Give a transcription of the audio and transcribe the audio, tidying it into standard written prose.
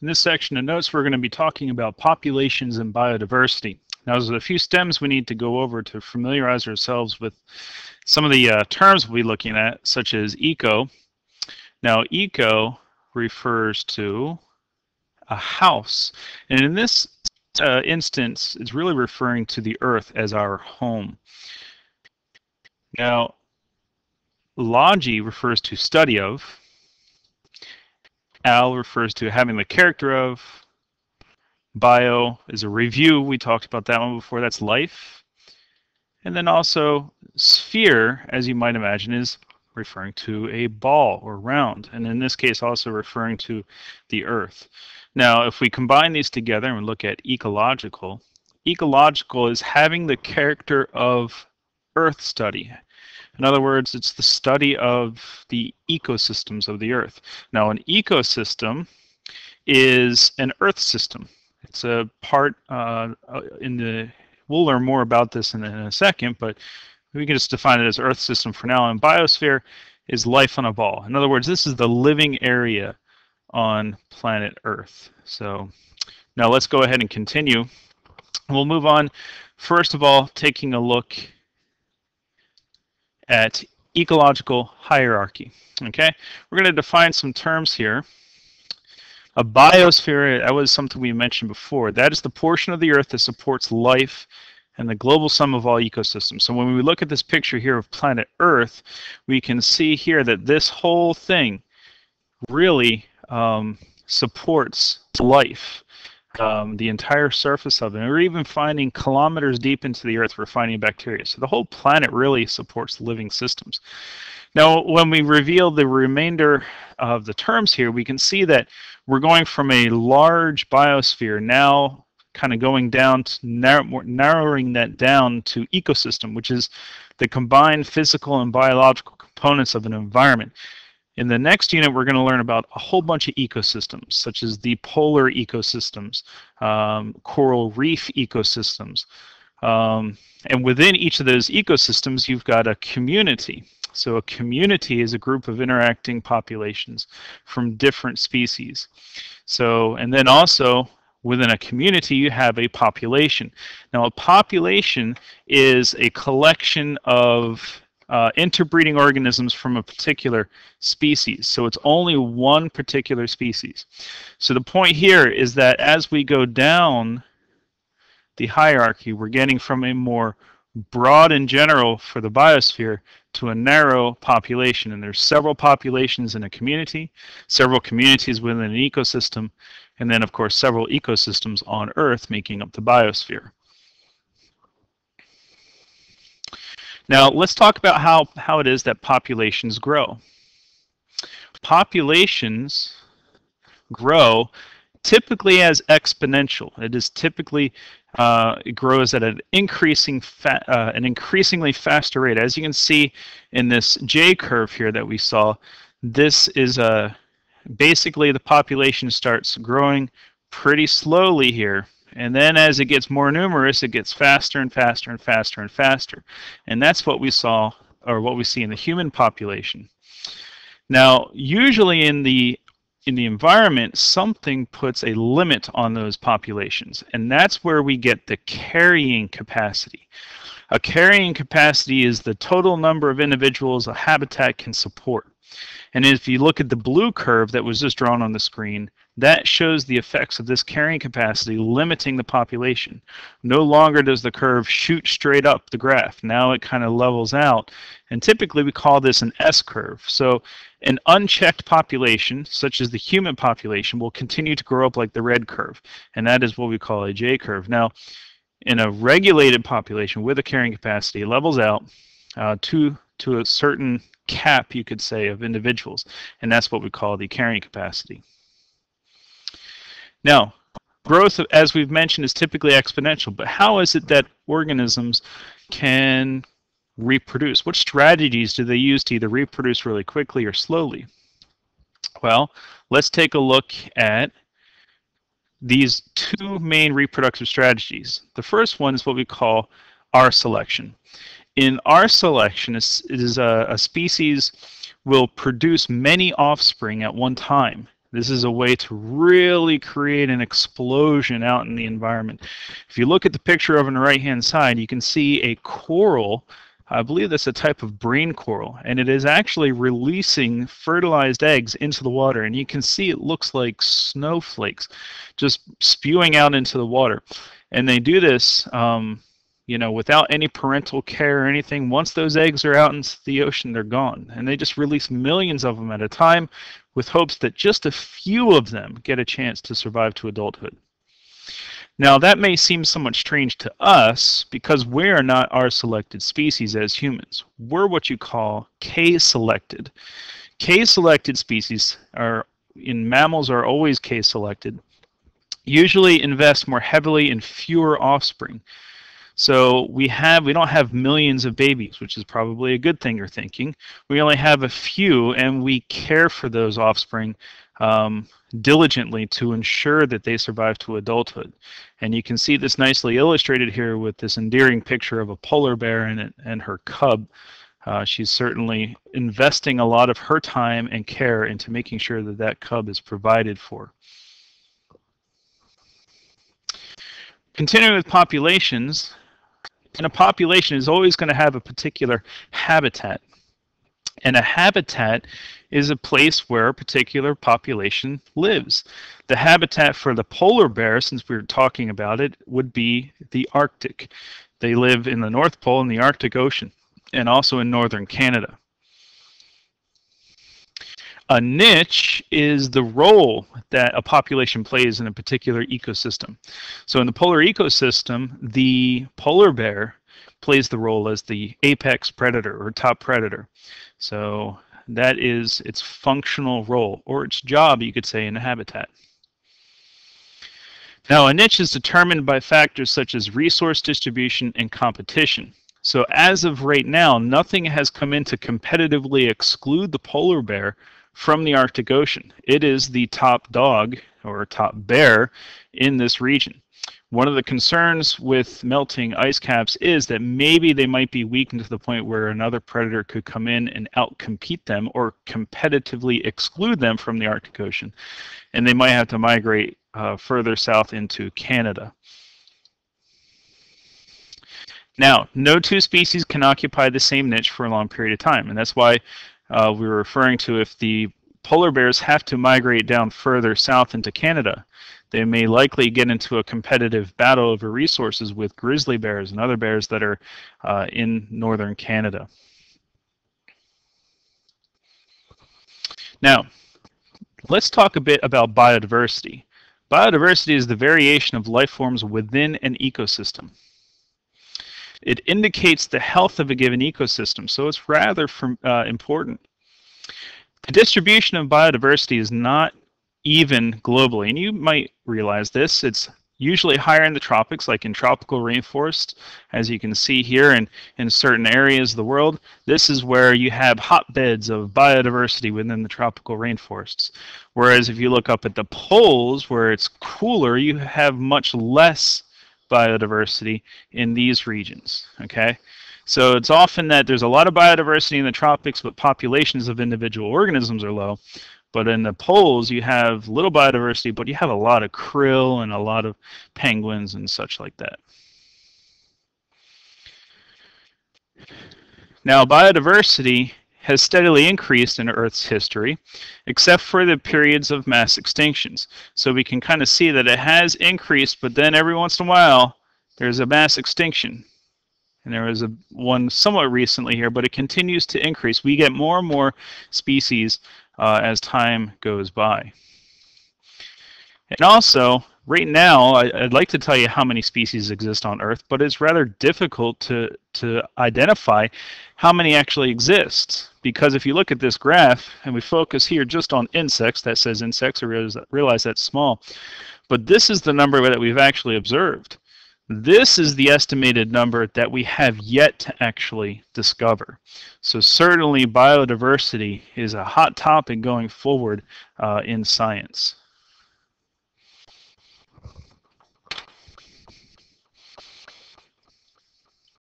In this section of notes, we're going to be talking about populations and biodiversity. Now, there's a few stems we need to go over to familiarize ourselves with some of the terms we'll be looking at, such as eco. Now, eco refers to a house, and in this instance, it's really referring to the earth as our home. Now, logi refers to study of. Al refers to having the character of. Bio is a review. We talked about that one before. That's life. And then also sphere, as you might imagine, is referring to a ball or round. And in this case, also referring to the earth. Now, if we combine these together and we look at ecological, ecological is having the character of earth study. In other words, it's the study of the ecosystems of the earth. Now, an ecosystem is an earth system. It's a part we'll learn more about this in a second, but we can just define it as earth system for now. And biosphere is life on a ball. In other words, this is the living area on planet Earth. So now let's go ahead and continue. We'll move on, first of all, taking a look at ecological hierarchy. Okay, we're going to define some terms here. A biosphere, that was something we mentioned before, that is the portion of the earth that supports life and the global sum of all ecosystems. So when we look at this picture here of planet Earth, we can see here that this whole thing really supports life. The entire surface of it. And we're even finding kilometers deep into the earth, we're finding bacteria. So the whole planet really supports living systems. Now, when we reveal the remainder of the terms here, we can see that we're going from a large biosphere now kind of going down, to narrowing that down to ecosystem, which is the combined physical and biological components of an environment. In the next unit, we're going to learn about a whole bunch of ecosystems, such as the polar ecosystems, coral reef ecosystems. And within each of those ecosystems, you've got a community. So a community is a group of interacting populations from different species. So, and then also within a community, you have a population. Now, a population is a collection of interbreeding organisms from a particular species. So it's only one particular species. So the point here is that as we go down the hierarchy, we're getting from a more broad and general for the biosphere to a narrow population. And there's several populations in a community, several communities within an ecosystem, and then, of course, several ecosystems on Earth making up the biosphere. Now, let's talk about how it is that populations grow. Populations grow typically as exponential. It is typically, it grows at an increasingly faster rate. As you can see in this J curve here that we saw, this is basically the population starts growing pretty slowly here. And then as it gets more numerous, it gets faster and faster and faster and faster. And that's what we saw, or what we see in the human population. Now, usually in the environment, something puts a limit on those populations. And that's where we get the carrying capacity. A carrying capacity is the total number of individuals a habitat can support. And if you look at the blue curve that was just drawn on the screen, that shows the effects of this carrying capacity limiting the population. No longer does the curve shoot straight up the graph. Now it kind of levels out. And typically we call this an S curve. So an unchecked population, such as the human population, will continue to grow up like the red curve. And that is what we call a J curve. Now, in a regulated population with a carrying capacity, it levels out to a certain cap, you could say, of individuals. And that's what we call the carrying capacity. Now, growth, as we've mentioned, is typically exponential, but how is it that organisms can reproduce? What strategies do they use to either reproduce really quickly or slowly? Well, let's take a look at these two main reproductive strategies. The first one is what we call R selection. In R selection, it is a species will produce many offspring at one time. This is a way to really create an explosion out in the environment. If you look at the picture over on the right-hand side, you can see a coral. I believe that's a type of brain coral, and it is actually releasing fertilized eggs into the water, and you can see it looks like snowflakes just spewing out into the water. And they do this you know, without any parental care or anything. Once those eggs are out into the ocean, they're gone, and they just release millions of them at a time with hopes that just a few of them get a chance to survive to adulthood. Now, that may seem somewhat strange to us because we are not our selected species as humans. We're what you call K-selected. K-selected species are, in mammals, are always K-selected, usually invest more heavily in fewer offspring. So we don't have millions of babies, which is probably a good thing you're thinking. We only have a few, and we care for those offspring diligently to ensure that they survive to adulthood. And you can see this nicely illustrated here with this endearing picture of a polar bear and her cub. She's certainly investing a lot of her time and care into making sure that that cub is provided for. Continuing with populations, and a population is always going to have a particular habitat. And a habitat is a place where a particular population lives. The habitat for the polar bear, since we were talking about it, would be the Arctic. They live in the North Pole and the Arctic Ocean, and also in northern Canada. A niche is the role that a population plays in a particular ecosystem. So in the polar ecosystem, the polar bear plays the role as the apex predator or top predator. So that is its functional role, or its job, you could say, in a habitat. Now, a niche is determined by factors such as resource distribution and competition. So as of right now, nothing has come in to competitively exclude the polar bear from the Arctic Ocean. It is the top dog or top bear in this region. One of the concerns with melting ice caps is that maybe they might be weakened to the point where another predator could come in and outcompete them or competitively exclude them from the Arctic Ocean, and they might have to migrate further south into Canada. Now, no two species can occupy the same niche for a long period of time, and that's why we were referring to if the polar bears have to migrate down further south into Canada, they may likely get into a competitive battle over resources with grizzly bears and other bears that are in northern Canada. Now, let's talk a bit about biodiversity. Biodiversity is the variation of life forms within an ecosystem. It indicates the health of a given ecosystem, so it's rather important. The distribution of biodiversity is not even globally, and you might realize this. It's usually higher in the tropics, like in tropical rainforests, as you can see here, and in certain areas of the world. This is where you have hotbeds of biodiversity within the tropical rainforests. Whereas if you look up at the poles, where it's cooler, you have much less biodiversity in these regions, okay? So it's often that there's a lot of biodiversity in the tropics, but populations of individual organisms are low. But in the poles, you have little biodiversity, but you have a lot of krill and a lot of penguins and such like that. Now, biodiversity has steadily increased in Earth's history, except for the periods of mass extinctions. So we can kind of see that it has increased, but then every once in a while, there's a mass extinction. And there was one somewhat recently here, but it continues to increase. We get more and more species as time goes by. And also, right now, I'd like to tell you how many species exist on Earth, but it's rather difficult to identify how many actually exist. Because if you look at this graph, and we focus here just on insects, that says insects, I realize that's small. But this is the number that we've actually observed. This is the estimated number that we have yet to actually discover. So certainly biodiversity is a hot topic going forward in science.